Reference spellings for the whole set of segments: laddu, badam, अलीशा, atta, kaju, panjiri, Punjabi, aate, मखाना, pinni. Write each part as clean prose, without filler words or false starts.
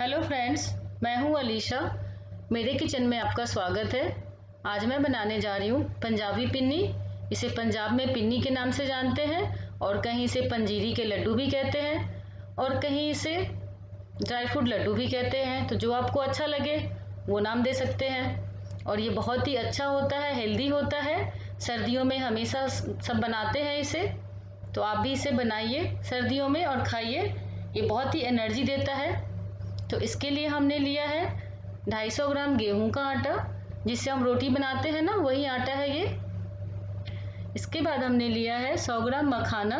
Hello friends, मैं हूं अलीशा। मेरे किचन में आपका स्वागत है। आज मैं बनाने जा रही हूं पंजाबी पिन्नी। इसे पंजाब में पिन्नी के नाम से जानते हैं और कहीं इसे पंजीरी के लड्डू भी कहते हैं और कहीं इसे ड्राई फ्रूट लड्डू भी कहते हैं। तो जो आपको अच्छा लगे वो नाम दे सकते हैं। और ये बहुत ही अच्छा होता है, हेल्दी होता है। सर्दियों में हमेशा सब बनाते हैं इसे, तो आप भी इसे बनाइए सर्दियों में और खाइए। ये बहुत ही एनर्जी देता है। तो इसके लिए हमने लिया है 250 ग्राम गेहूं का आटा, जिससे हम रोटी बनाते हैं ना, वही आटा है ये। इसके बाद हमने लिया है 100 ग्राम मखाना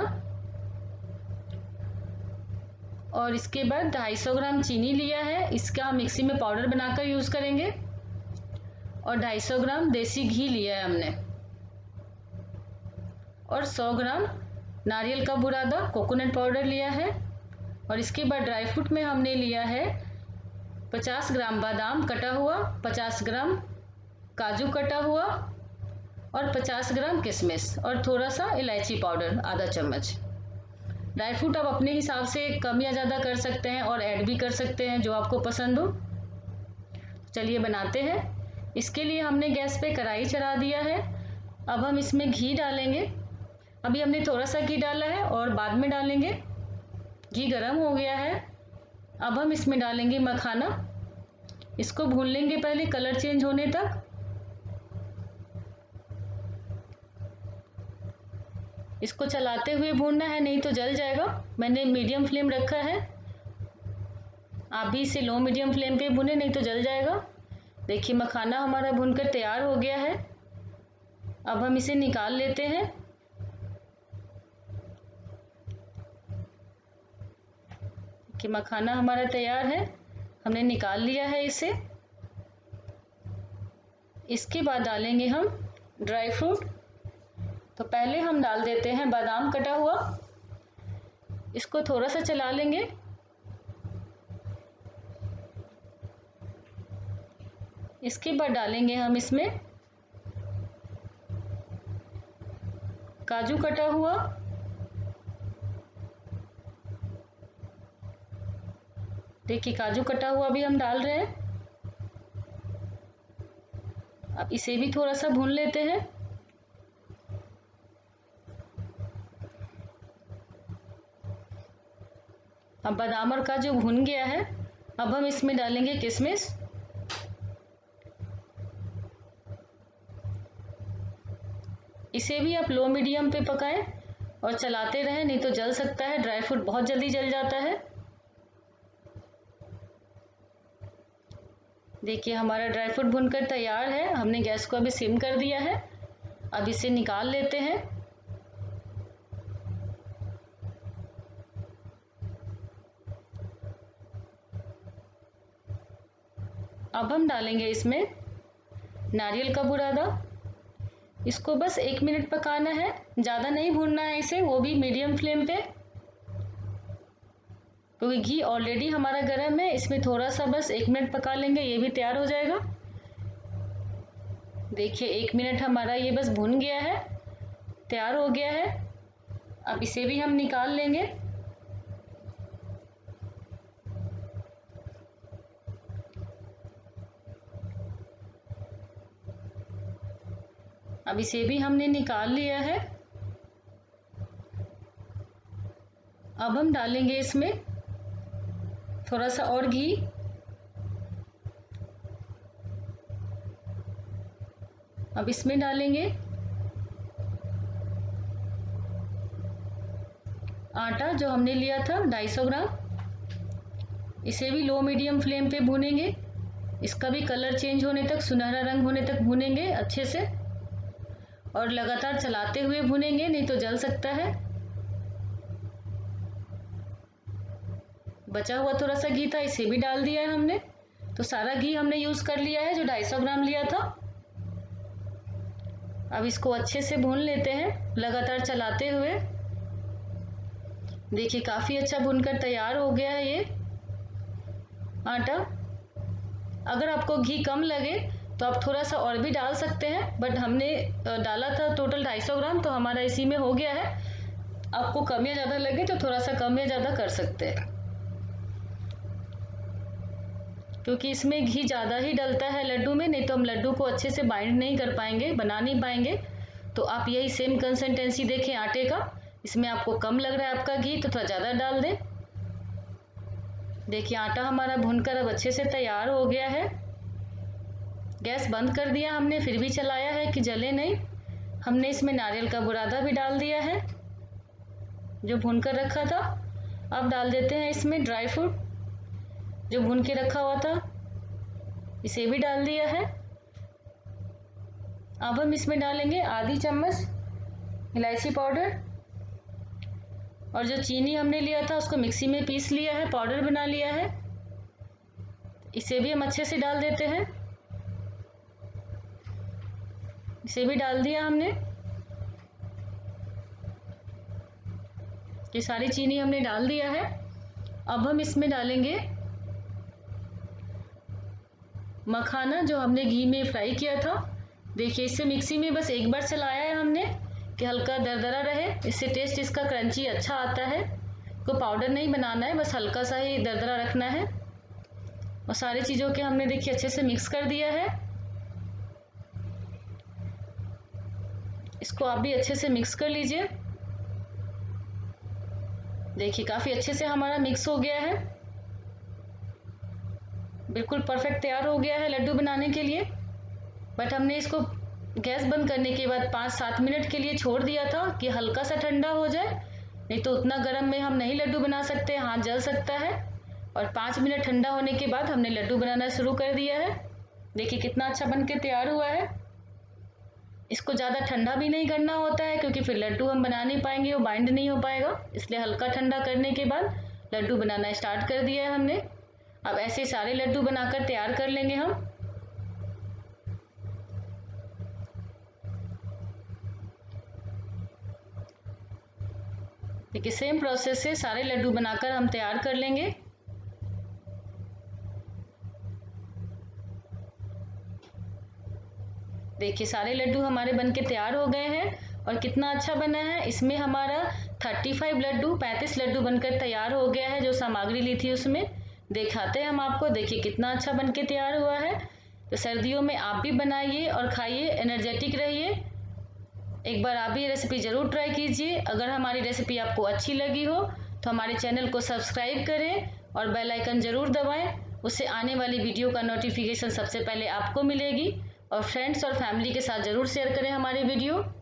और इसके बाद 250 ग्राम चीनी लिया है। इसका हम मिक्सी में पाउडर बनाकर यूज करेंगे। और 250 ग्राम देसी घी लिया है हमने और 100 ग्राम नारियल का बुरादा कोकोनट पाउडर लिया है। और इसके बाद ड्राई फ्रूट में हमने लिया है 50 ग्राम बादाम कटा हुआ, 50 ग्राम काजू कटा हुआ और 50 ग्राम किशमिश और थोड़ा सा इलायची पाउडर आधा चम्मच। ड्राई फ्रूट आप अपने हिसाब से कम या ज़्यादा कर सकते हैं और ऐड भी कर सकते हैं जो आपको पसंद हो। चलिए बनाते हैं। इसके लिए हमने गैस पे कढ़ाई चढ़ा दिया है। अब हम इसमें घी डालेंगे। अभी हमने थोड़ा सा घी डाला है और बाद में डालेंगे। घी गरम हो गया है। अब हम इसमें डालेंगे मखाना। इसको भून लेंगे पहले कलर चेंज होने तक। इसको चलाते हुए भूनना है, नहीं तो जल जाएगा। मैंने मीडियम फ्लेम रखा है, आप भी इसे लो मीडियम फ्लेम पे भुने, नहीं तो जल जाएगा। देखिए मखाना हमारा भूनकर तैयार हो गया है। अब हम इसे निकाल लेते हैं। कि मखाना हमारा तैयार है, हमने निकाल लिया है इसे। इसके बाद डालेंगे हम ड्राई फ्रूट। तो पहले हम डाल देते हैं बादाम कटा हुआ। इसको थोड़ा सा चला लेंगे। इसके बाद डालेंगे हम इसमें काजू कटा हुआ देखिए, काजू कटा हुआ भी हम डाल रहे हैं। अब इसे भी थोड़ा सा भून लेते हैं। अब बादाम और काजू भून गया है। अब हम इसमें डालेंगे किशमिश। इसे भी आप लो मीडियम पे पकाएं और चलाते रहें, नहीं तो जल सकता है। ड्राई फ्रूट बहुत जल्दी जल जाता है। देखिए हमारा ड्राई फ्रूट भुनकर तैयार है। हमने गैस को अभी सिम कर दिया है। अब इसे निकाल लेते हैं। अब हम डालेंगे इसमें नारियल का बुरादा। इसको बस 1 मिनट पकाना है, ज़्यादा नहीं भूनना है इसे, वो भी मीडियम फ्लेम पे, क्योंकि घी ऑलरेडी हमारा गर्म है। इसमें थोड़ा सा बस 1 मिनट पका लेंगे, ये भी तैयार हो जाएगा। देखिए 1 मिनट हमारा ये बस भुन गया है, तैयार हो गया है। अब इसे भी हम निकाल लेंगे। अब इसे भी हमने निकाल लिया है। अब हम डालेंगे इसमें थोड़ा सा और घी। अब इसमें डालेंगे आटा जो हमने लिया था 250 ग्राम। इसे भी लो मीडियम फ्लेम पे भूनेंगे। इसका भी कलर चेंज होने तक, सुनहरा रंग होने तक भूनेंगे अच्छे से और लगातार चलाते हुए भूनेंगे, नहीं तो जल सकता है। बचा हुआ थोड़ा सा घी था, इसे भी डाल दिया है हमने। तो सारा घी हमने यूज कर लिया है जो 250 ग्राम लिया था। अब इसको अच्छे से भून लेते हैं लगातार चलाते हुए। देखिए काफी अच्छा भूनकर तैयार हो गया है ये आटा। अगर आपको घी कम लगे तो आप थोड़ा सा और भी डाल सकते हैं, बट हमने डाला था टोटल 250 ग्राम, तो हमारा इसी में हो गया है। आपको कम या ज्यादा लगे तो थोड़ा सा कम या ज्यादा कर सकते हैं। क्योंकि इसमें घी ज़्यादा ही डलता है लड्डू में, नहीं तो हम लड्डू को अच्छे से बाइंड नहीं कर पाएंगे, बना नहीं पाएंगे। तो आप यही सेम कंसिस्टेंसी देखें आटे का, इसमें आपको कम लग रहा है आपका घी तो थोड़ा ज़्यादा डाल दें। देखिए आटा हमारा भुनकर अब अच्छे से तैयार हो गया है। गैस बंद कर दिया हमने, फिर भी चलाया है कि जले नहीं। हमने इसमें नारियल का बुरादा भी डाल दिया है जो भून कर रखा था। अब डाल देते हैं इसमें ड्राई फ्रूट जो भून के रखा हुआ था, इसे भी डाल दिया है। अब हम इसमें डालेंगे आधी चम्मच इलायची पाउडर, और जो चीनी हमने लिया था उसको मिक्सी में पीस लिया है, पाउडर बना लिया है, इसे भी हम अच्छे से डाल देते हैं। इसे भी डाल दिया हमने, ये सारी चीनी हमने डाल दिया है। अब हम इसमें डालेंगे मखाना जो हमने घी में फ्राई किया था। देखिए इसे मिक्सी में बस एक बार चलाया है हमने कि हल्का दरदरा रहे, इससे टेस्ट इसका क्रंची अच्छा आता है। कोई पाउडर नहीं बनाना है, बस हल्का सा ही दरदरा रखना है। और सारी चीज़ों के हमने देखिए अच्छे से मिक्स कर दिया है। इसको आप भी अच्छे से मिक्स कर लीजिए। देखिए काफ़ी अच्छे से हमारा मिक्स हो गया है, बिल्कुल परफेक्ट तैयार हो गया है लड्डू बनाने के लिए। बट हमने इसको गैस बंद करने के बाद 5-7 मिनट के लिए छोड़ दिया था कि हल्का सा ठंडा हो जाए, नहीं तो उतना गर्म में हम नहीं लड्डू बना सकते, हाथ जल सकता है। और 5 मिनट ठंडा होने के बाद हमने लड्डू बनाना शुरू कर दिया है। देखिए कितना अच्छा बन के तैयार हुआ है। इसको ज़्यादा ठंडा भी नहीं करना होता है क्योंकि फिर लड्डू हम बना नहीं पाएंगे, वो बाइंड नहीं हो पाएगा, इसलिए हल्का ठंडा करने के बाद लड्डू बनाना स्टार्ट कर दिया है हमने। अब ऐसे सारे लड्डू बनाकर तैयार कर लेंगे हम। देखिए सेम प्रोसेस से सारे लड्डू बनाकर हम तैयार कर लेंगे। देखिए सारे लड्डू हमारे बनके तैयार हो गए हैं और कितना अच्छा बना है। इसमें हमारा 35 लड्डू बनकर तैयार हो गया है जो सामग्री ली थी उसमें। दिखाते हैं हम आपको, देखिए कितना अच्छा बनके तैयार हुआ है। तो सर्दियों में आप भी बनाइए और खाइए, एनर्जेटिक रहिए। एक बार आप भी रेसिपी ज़रूर ट्राई कीजिए। अगर हमारी रेसिपी आपको अच्छी लगी हो तो हमारे चैनल को सब्सक्राइब करें और बेल आइकन ज़रूर दबाएं, उससे आने वाली वीडियो का नोटिफिकेशन सबसे पहले आपको मिलेगी। और फ्रेंड्स और फैमिली के साथ ज़रूर शेयर करें हमारी वीडियो।